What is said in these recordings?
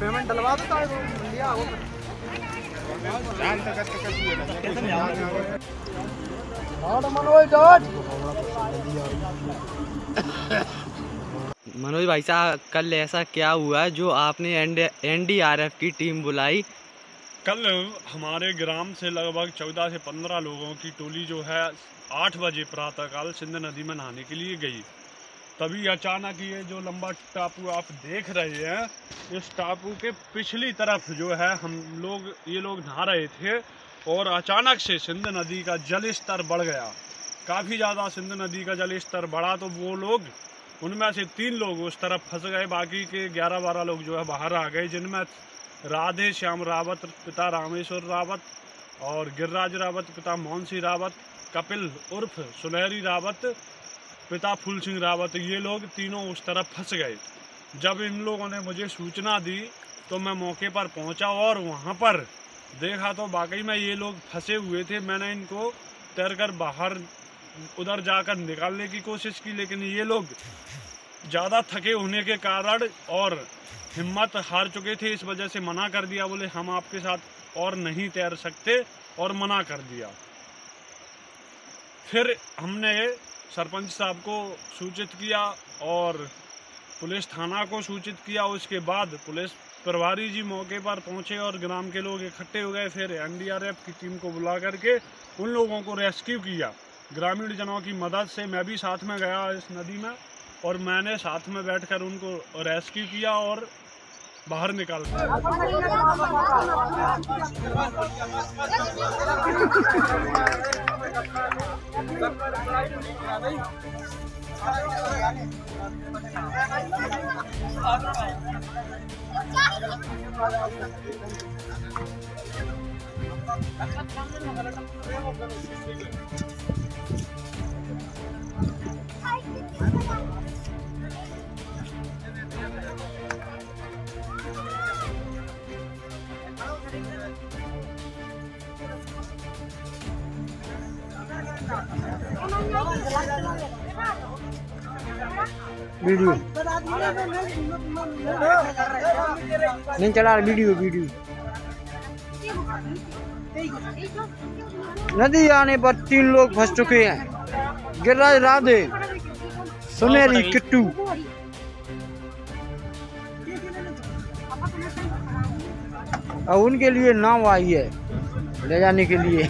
Payment डलवा देता है मनोज भाई साहब। कल ऐसा क्या हुआ जो आपने एनडीआरएफ की टीम बुलाई? कल हमारे ग्राम से लगभग 14 से 15 लोगों की टोली जो है 8 बजे प्रातःकाल सिंध नदी में नहाने के लिए गई। तभी अचानक ये जो लंबा टापू आप देख रहे हैं, इस टापू के पिछली तरफ जो है हम लोग ये नहा रहे थे और अचानक से सिंध नदी का जल स्तर बढ़ गया। काफ़ी ज़्यादा सिंध नदी का जल स्तर बढ़ा तो वो लोग, उनमें से 3 लोग उस तरफ फंस गए, बाकी के 11-12 लोग जो है बाहर आ गए, जिनमें राधे श्याम रावत पिता रामेश्वर रावत और गिर्राज रावत पिता मौनसी रावत, कपिल उर्फ सुनहरी रावत पिता फूल सिंह रावत, ये लोग तीनों उस तरफ फंस गए। जब इन लोगों ने मुझे सूचना दी तो मैं मौके पर पहुंचा और वहां पर देखा तो वाकई में ये लोग फंसे हुए थे। मैंने इनको तैरकर बाहर उधर जाकर निकालने की कोशिश की, लेकिन ये लोग ज़्यादा थके होने के कारण और हिम्मत हार चुके थे, इस वजह से मना कर दिया। बोले हम आपके साथ और नहीं तैर सकते और मना कर दिया। फिर हमने सरपंच साहब को सूचित किया और पुलिस थाना को सूचित किया। उसके बाद पुलिस प्रभारी जी मौके पर पहुंचे और ग्राम के लोग इकट्ठे हो गए। फिर एनडीआरएफ की टीम को बुला करके उन लोगों को रेस्क्यू किया। ग्रामीण जनों की मदद से मैं भी साथ में गया इस नदी में और मैंने साथ में बैठकर उनको रेस्क्यू किया और बाहर निकाल दिया। वीडियो नहीं चला, वीडियो नदी आने पर 3 लोग फंस चुके हैं। गिरराज राधे सुनहरी किट्टू और उनके लिए नाव आई है ले जाने के लिए।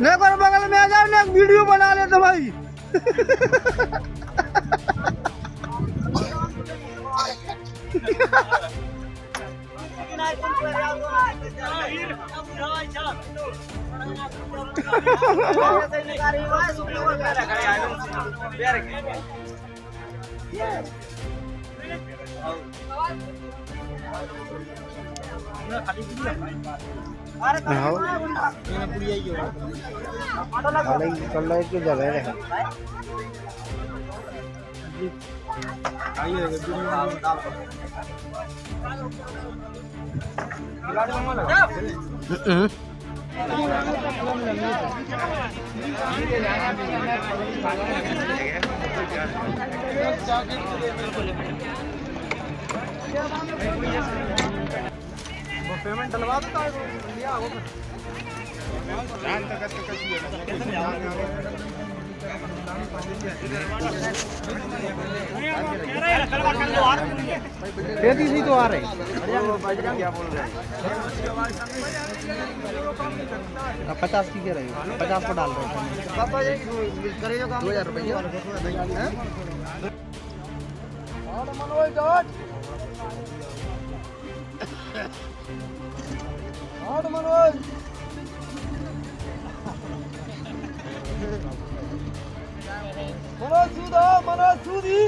नहीं करो, बगल में आ जाओ ना, वीडियो बना लेते भाई। पेमेंट डलवा देता है तो आ रहे हैं 50 की कह रहे हो, 50 को डाल रहे हैं 2000 रुपये। मनोज सुधा, मनोज सुधी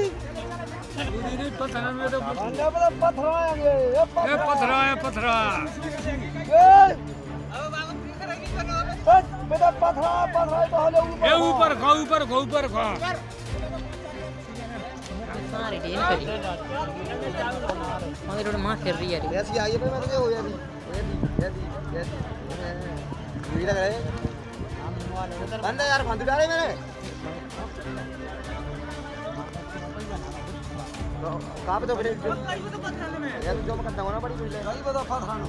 पत्थर में तो पत्थर आएंगे, पत्थरा बेटा, पत्थरा ऊपर खा हाँ रिटेन करी मगर थोड़ा माँ फिर रही है ऐसी आई है मैंने क्या हो यार ये लग रहा है बंदा यार बंदूक डाले मैंने कहाँ पे तो फिर यार जो मैं करता हूँ ना बड़ी कुछ नहीं ये बताओ फास्ट खाना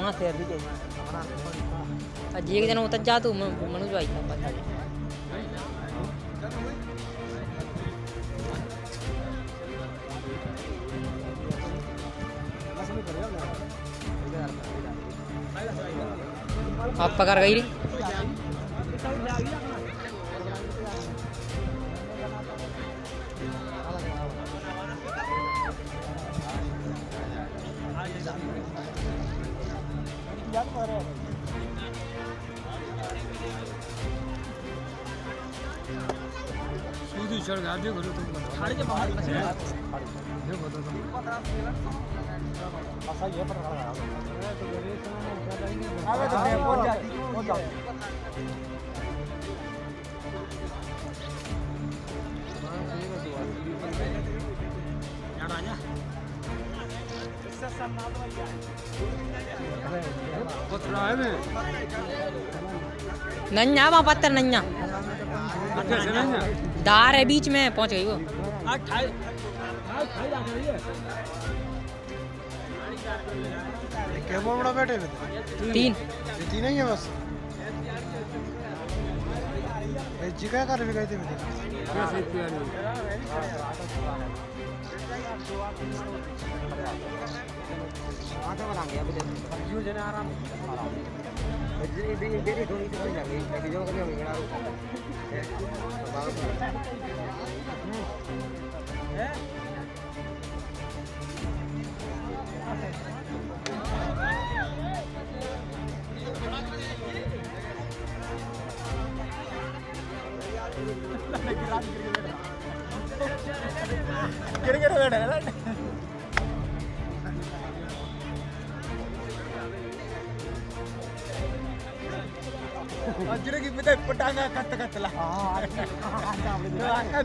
माँ फिर रही है अजी एक दिन उतर जा तू मनोज भाई आप पकड़ गई नन्या वहाँ पत्थर नन्या दार है बीच में पहुंच गई वो बड़ा बैठे तीन तीन ही है बस चिका कर भी गए थे आराम गिर की पटांगा कतला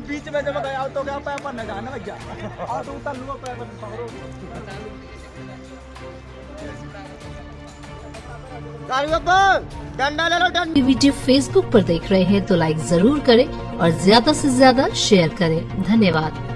बीच में जब गया तो क्या पैपर न जाना भैया और तू तल पैपर वीडियो फेसबुक पर देख रहे हैं तो लाइक जरूर करें और ज्यादा से ज्यादा शेयर करें। धन्यवाद।